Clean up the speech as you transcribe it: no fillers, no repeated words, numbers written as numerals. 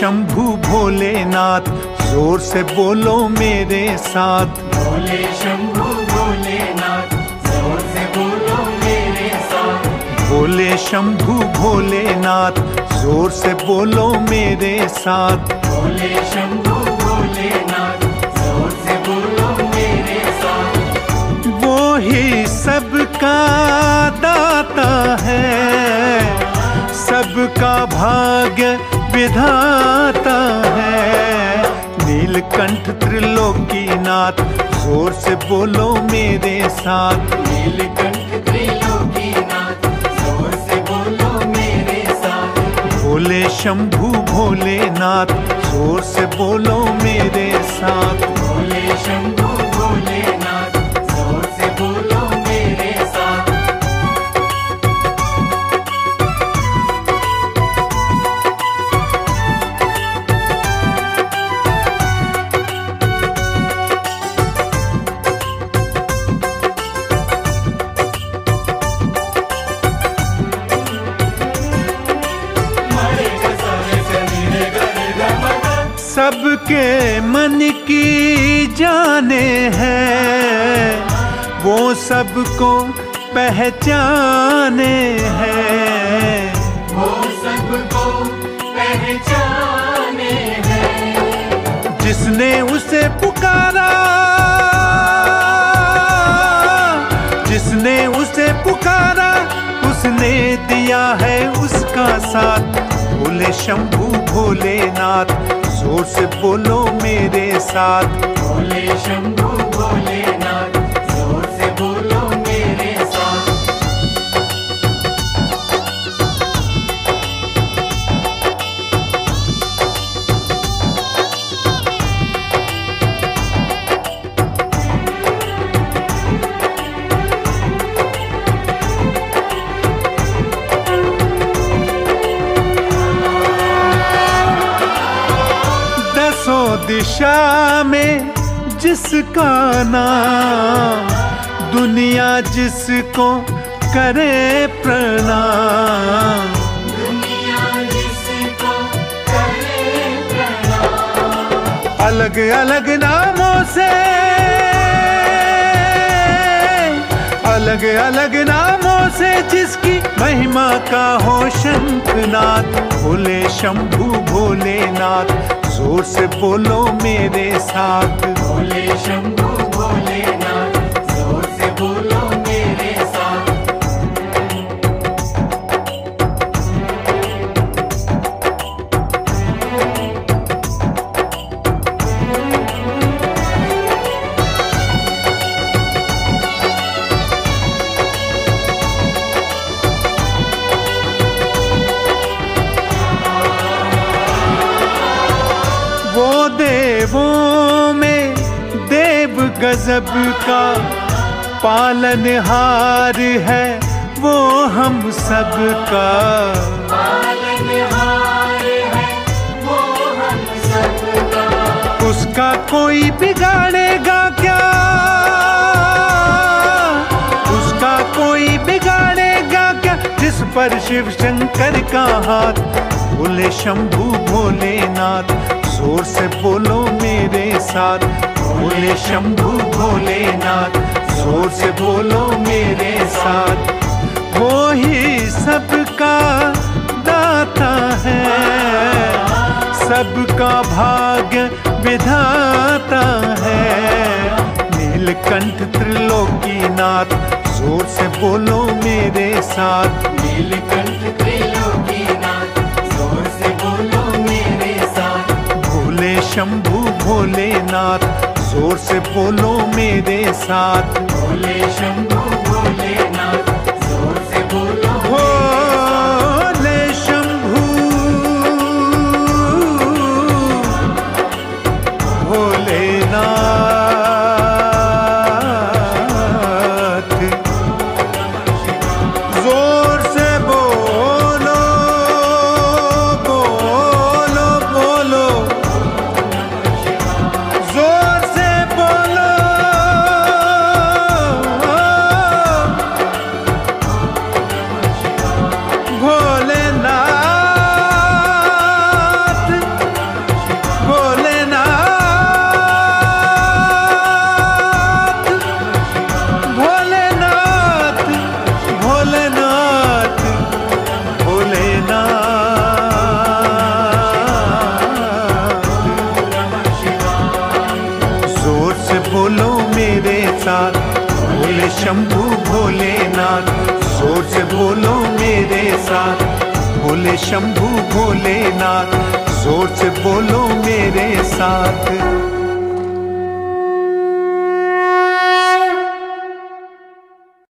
शंभू भोलेनाथ, जोर से बोलो मेरे साथ। भोले शंभू भोलेनाथ, जोर से बोलो मेरे साथ। भोले शंभू भोलेनाथ, जोर से बोलो मेरे साथ। भोले शंभू भोलेनाथ, जोर से बोलो मेरे साथ। वो ही सबका दाता है, सबका भाग्य विधाता है। नीलकंठ त्रिलोकी नाथ, जोर से बोलो मेरे साथ। नीलकंठ त्रिलोकी नाथ, जोर से बोलो मेरे साथ। भोले शंभू भोलेनाथ, जोर से बोलो मेरे साथ। भोले शंभू भोलेनाथ, जोर से बोलो मेरे साथ। सबके मन की जाने हैं, वो सबको पहचाने हैं, वो सबको पहचाने हैं। जिसने उसे पुकारा, जिसने उसे पुकारा, उसने दिया है उसका साथ। भोले शंभू भोलेनाथ, जोर से बोलो मेरे साथ। भोले शंभू भोलेनाथ, जोर से बोलो मेरे साथ। दिशा में जिसका नाम, दुनिया जिसको करे प्रणाम, दुनिया जिसको करे प्रणाम। अलग अलग नामों से, अलग अलग नामों से, जिसकी महिमा का हो शंखनाद। भोले शंभू भोलेनाथ, जोर से बोलो मेरे साथ। भोले शंभू भोलेनाथ, जोर से बोलो मेरे साथ। देवों में देव गजब का पालनहार है, वो हम सब का पालनहार है, वो हम सब का। उसका कोई बिगाड़ेगा क्या, उसका कोई बिगाड़ेगा क्या, जिस पर शिव शंकर का हाथ। भोले शंभू भोलेनाथ, जोर से बोलो मेरे साथ। भोले शंभू भोलेनाथ, जोर से बोलो मेरे साथ। वो ही सबका दाता है, सबका भाग्य विधाता है। नीलकंठ त्रिलोकीनाथ, जोर से बोलो मेरे साथ। नीलकंठ त्रिलोकीनाथ, जोर से बोलो मेरे साथ। भोले शंभू भोलेनाथ, जोर से बोलो मेरे साथ। भोले शंभू भोलेनाथ, जोर से बोलो। भोले शंभू भोलेनाथ, जोर से बोलो, बोलो, बोलो, जोर से बोलो। भोलेनाथ। साथ। भोले शंभू भोलेनाथ, जोर से बोलो मेरे साथ। भोले शंभू भोलेनाथ, जोर से बोलो मेरे साथ।